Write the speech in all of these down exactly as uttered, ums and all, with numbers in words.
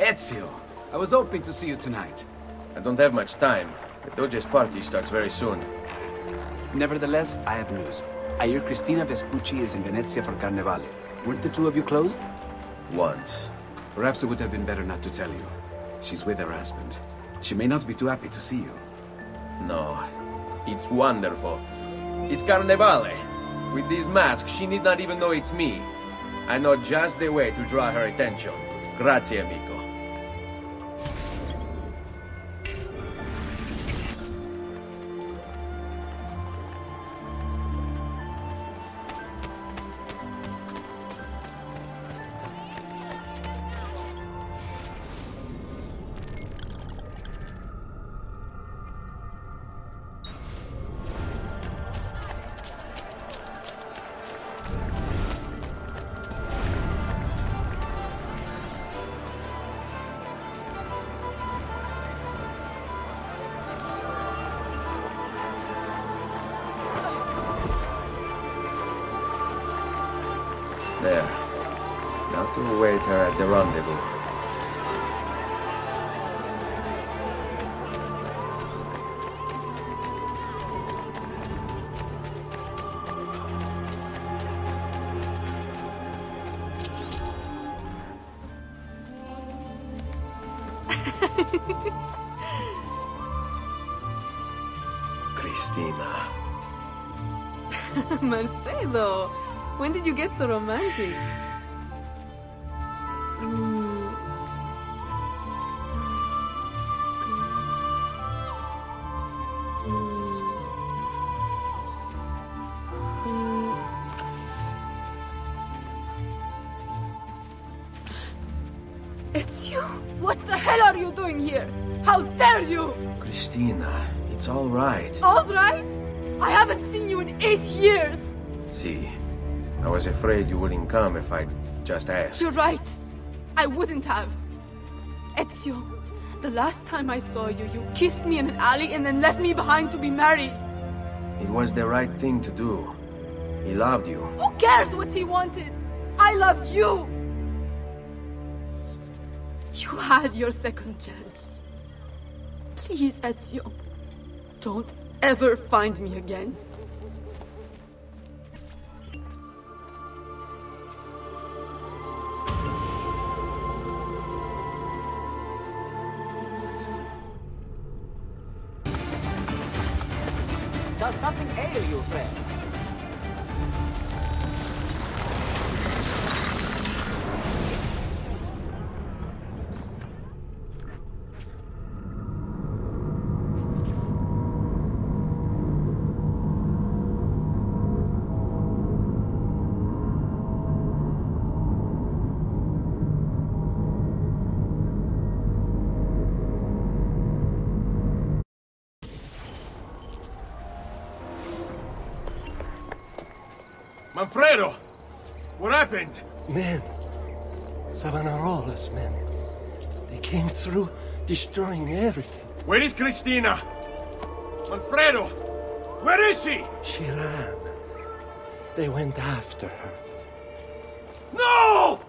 Ezio, I was hoping to see you tonight. I don't have much time. The Doge's party starts very soon. Nevertheless, I have news. I hear Cristina Vespucci is in Venezia for Carnevale. Weren't the two of you close? Once. Perhaps it would have been better not to tell you. She's with her husband. She may not be too happy to see you. No. It's wonderful. It's Carnevale. With this mask, she need not even know it's me. I know just the way to draw her attention. Grazie, amico. There. Now to await her at the rendezvous. Cristina. Manfredo! When did you get so romantic? Mm. Mm. Mm. It's you? What the hell are you doing here? How dare you? Cristina, it's all right. All right? I haven't seen you in eight years. See. I was afraid you wouldn't come if I just asked. You're right. I wouldn't have. Ezio, the last time I saw you, you kissed me in an alley and then left me behind to be married. It was the right thing to do. He loved you. Who cares what he wanted? I loved you. You had your second chance. Please, Ezio, don't ever find me again. Does something ail you, friend? Alfredo! What happened? Men. Savonarola's men. They came through, destroying everything. Where is Cristina? Alfredo! Where is she? She ran. They went after her. No!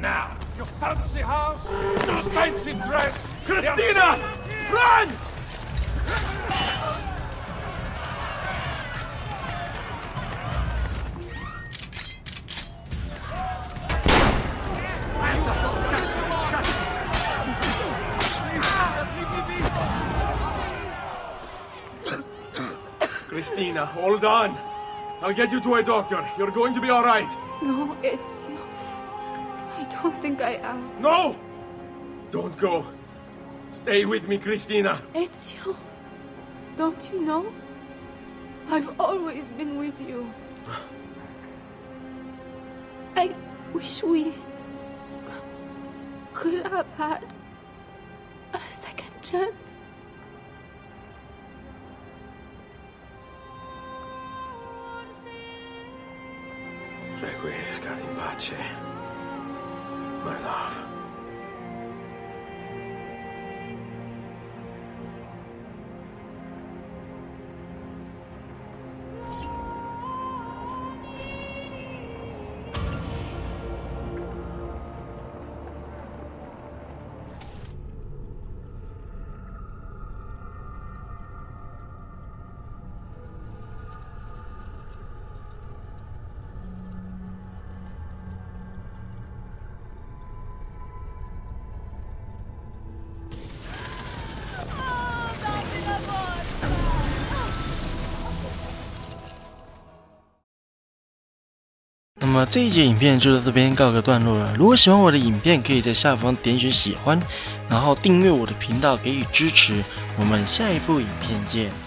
Now, your fancy house, your expensive dress, Cristina! Run! Cristina, hold on. I'll get you to a doctor. You're going to be all right. No, it's... I don't think I am. No! Don't go. Stay with me, Cristina. Ezio, don't you know? I've always been with you. I wish we could have had a second chance. Sempre qui, scadi in pace. My love.那么这一节影片就到这边告个段落了。如果喜欢我的影片，可以在下方点选喜欢，然后订阅我的频道给予支持。我们下一部影片见。